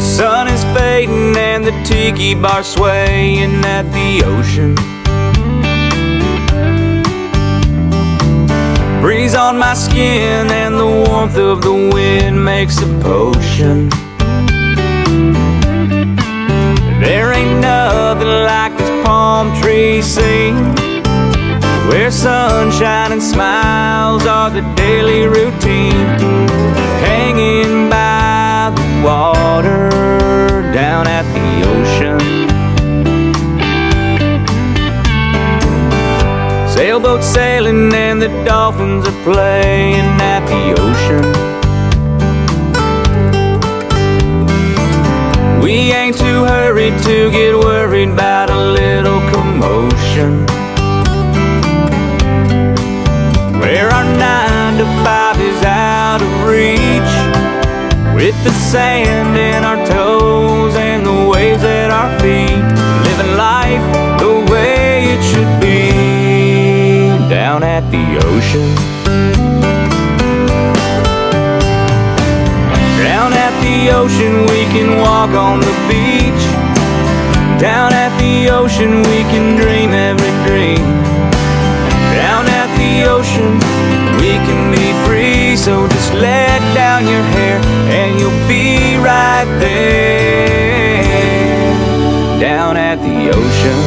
The sun is fading and the tiki bar swaying at the ocean. Breeze on my skin and the warmth of the wind makes a potion. There ain't nothing like this palm tree scene, where sunshine and smiles are the daily routine. Hanging by the water down at the ocean. Sailboats sailing and the dolphins are playing at the ocean. We ain't too hurried to get worried about a little commotion, where our 9 to 5 is out of reach, with the sand in our toes and the waves at our feet. Living life the way it should be down at the ocean. Down at the ocean we can walk on the beach. Down at the ocean we can dream every dream. Down at the ocean we can be free. So just let down your hair and you'll be right there, down at the ocean.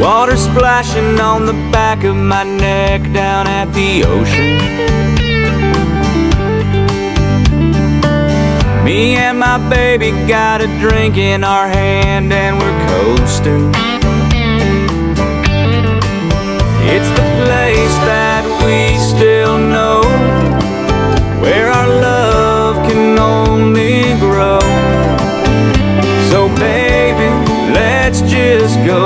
Water splashing on the back of my neck down at the ocean. Me and my baby got a drink in our hand and we're coasting. It's the place that we still know, where our love can only grow. So baby, let's just go.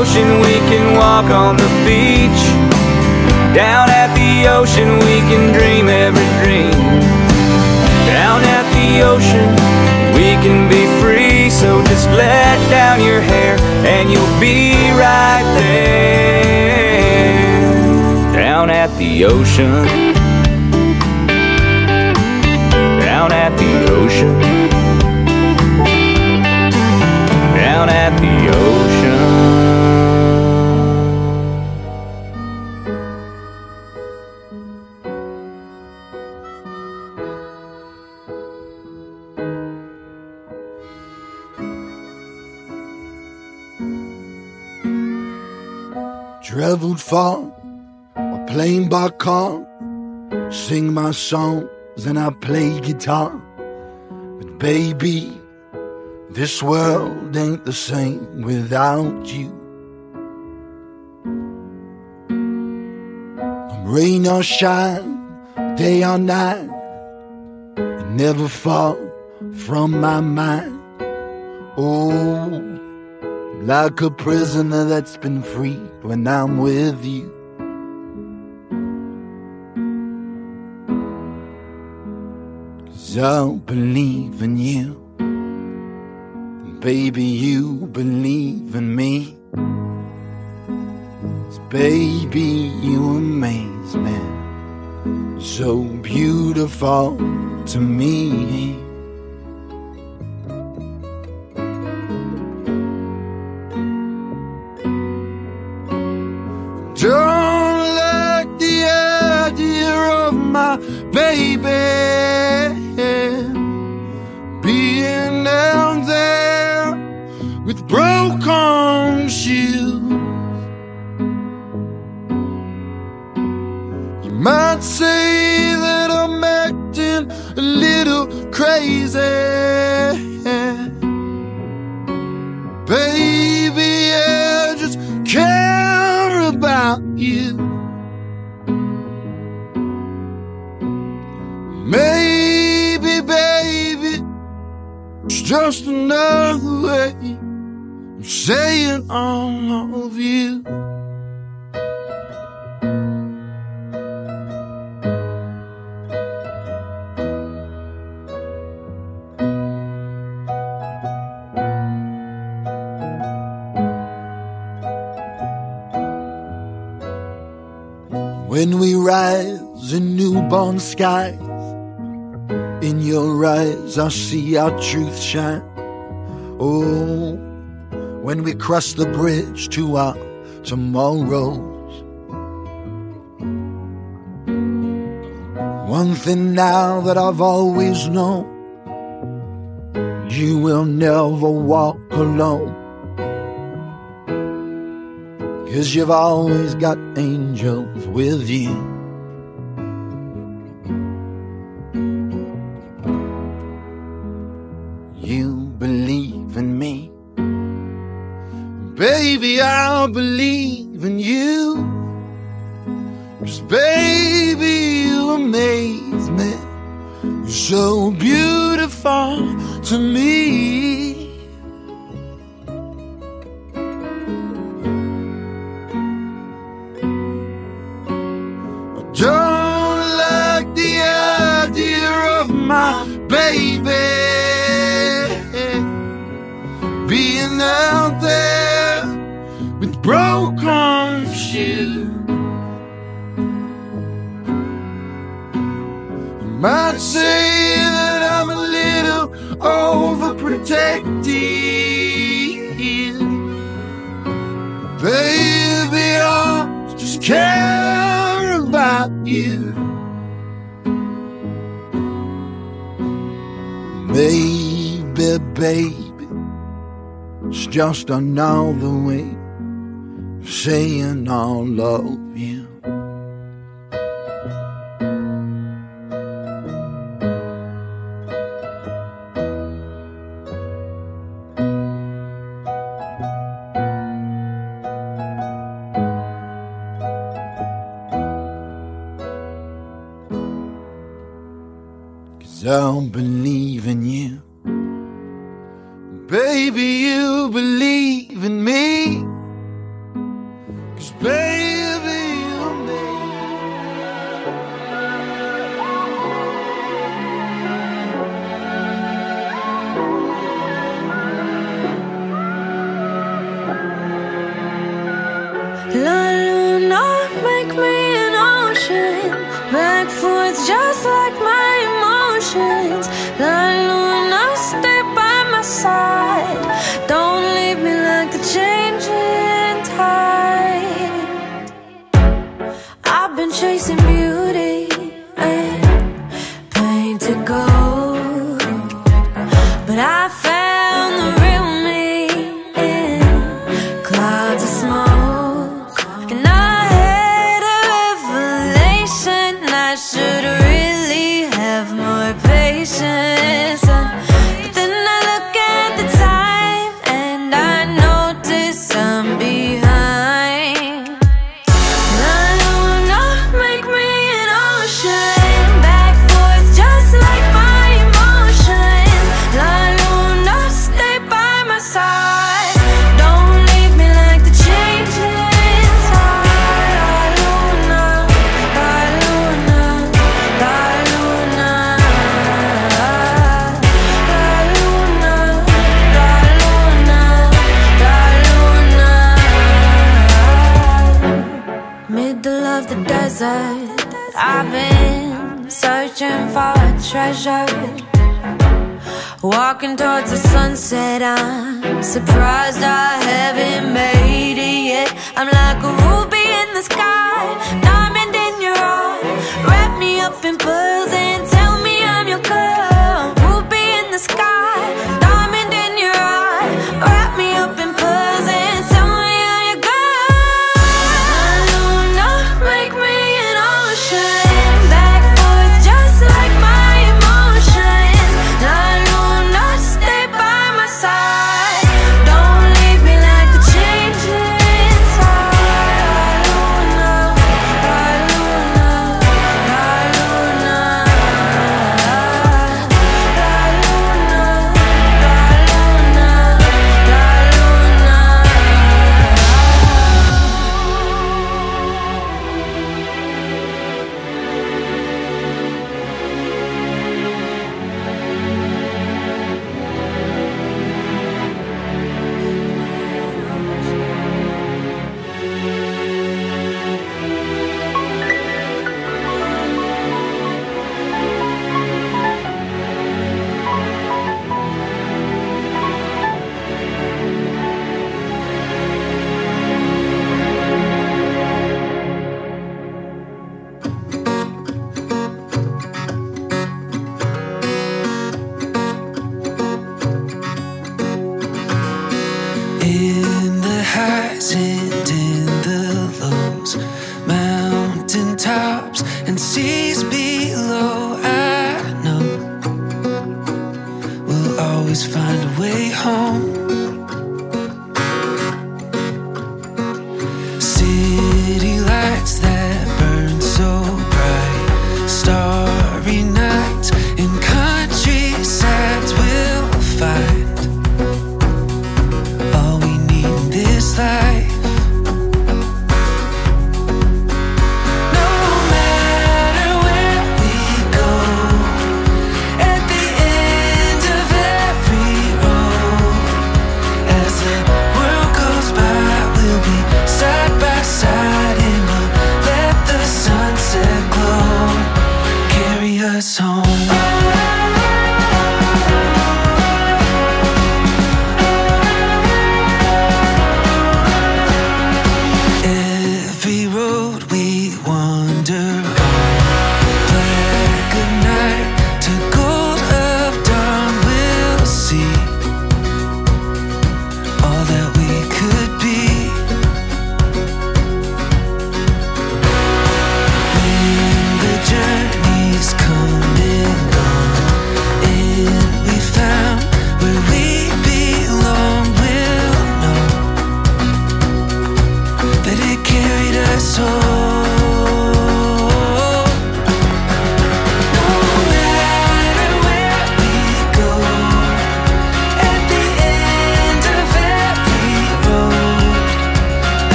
Ocean, we can walk on the beach. Down at the ocean we can dream every dream. Down at the ocean we can be free. So just let down your hair and you'll be right there, down at the ocean. Down at the ocean. Down at the ocean. Traveled far, or plane by car, sing my songs and I play guitar. But baby, this world ain't the same without you. Rain or shine, day or night, you never fall from my mind. Oh, like a prisoner that's been free when I'm with you. Cause I'll believe in you, and baby you believe in me. Cause baby you amaze me, so beautiful to me. Don't like the idea of my baby being down there with broken shoes. You might say that I'm acting crazy. Baby, I just care about you. Maybe, baby, it's just another way I'm saying all of you. When we rise in newborn skies, in your eyes I see our truth shine. Oh, when we cross the bridge to our tomorrows, one thing now that I've always known, you will never walk alone, 'cause you've always got angels with you. You believe in me, baby, I'll believe in you, 'cause baby, you amaze me. You're so beautiful to me. Don't like the idea of my baby being out there with broken shoes. You might say that I'm a little overprotective. Baby, I just care about you. Maybe, baby, it's just another way of saying I love you. I'll believe in you, baby, you believe in me, 'cause baby, you're me. La Luna, make me an ocean, back foot's just like my emotions. La Luna, stay by my side. Don't leave me like the changing tide. I've been chasing beauty and painted gold, but I found the real me in clouds of smoke. And I had a revelation, I should have patience, but then I look at the time and I notice I'm behind. La Luna, make me an ocean, back forth just like my emotions. La Luna, stay by my side. Don't leave me like the changing tide. La Luna, La Luna, La Luna. Of the desert, I've been searching for a treasure, walking towards the sunset. I'm surprised I haven't made it yet. I'm like a ruby in the sky, diamond in your eye. Wrap me up in pearls and tell me I'm your girl. Ruby in the sky, diamond in your eye. Wrap me up in pearls and tell me I'm your girl. Make me an ocean, back forth just like my emotions. us home.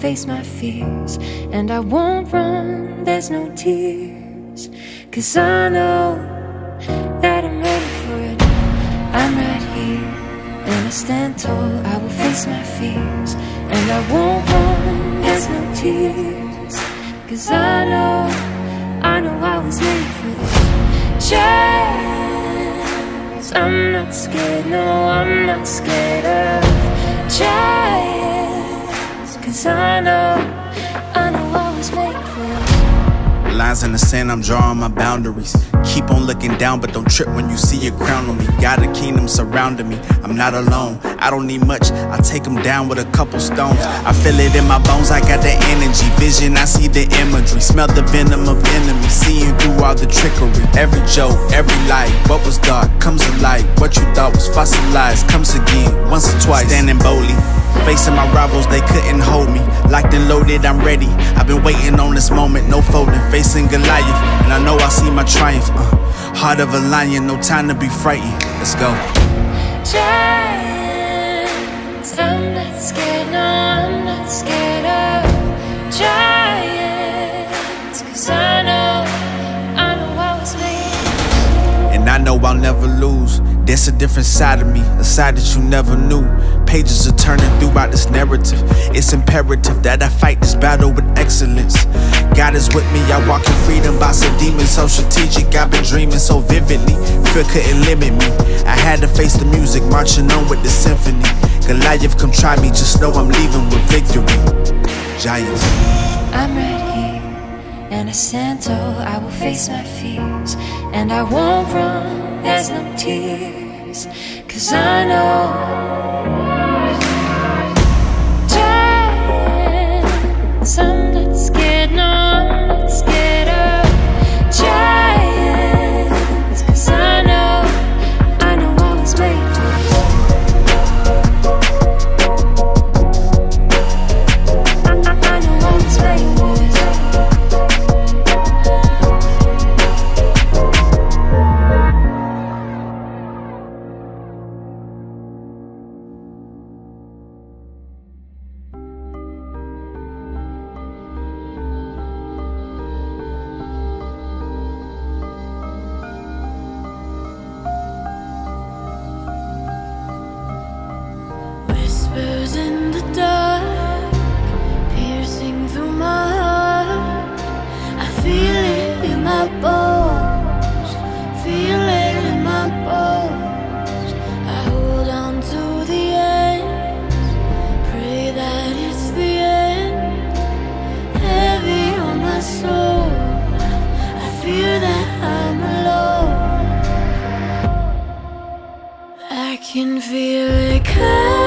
Face my fears, and I won't run, there's no tears, 'cause I know that I'm ready for it. I'm right here, and I stand tall. I will face my fears, and I won't run, there's no tears, 'cause I know I was made for this chance. I'm not scared, no, I'm not scared of chance, 'cause I know I was made for it. Lines in the sand, I'm drawing my boundaries. Keep on looking down, but don't trip when you see your crown on me. Got a kingdom surrounding me, I'm not alone. I don't need much, I take them down with a couple stones. I feel it in my bones, I got the energy. Vision, I see the imagery. Smell the venom of enemies, seeing through all the trickery. Every joke, every lie, what was dark comes to light. What you thought was fossilized comes again, once or twice. Standing boldly, facing my rivals, they couldn't hold me. Locked and loaded, I'm ready. I've been waiting on this moment, no folding. Facing Goliath, and I know I see my triumph. Heart of a lion, no time to be frightened. Let's go. Giants, I'm not scared, no, I'm not scared of giants, 'cause I know I was made. And I know I'll never lose. There's a different side of me, a side that you never knew. Pages are turning throughout this narrative. It's imperative that I fight this battle with excellence. God is with me, I walk in freedom. By some demons, so strategic. I've been dreaming so vividly, fear couldn't limit me. I had to face the music, marching on with the symphony. Goliath, come try me, just know I'm leaving with victory. Giants, I'm right here, and I stand tall. I will face my fears, and I won't run, there's no tears, 'cause I know giants, I'm not scared, no, I'm not scared of giants, 'cause I know I was made for this. I know I was made for this. I can feel it coming.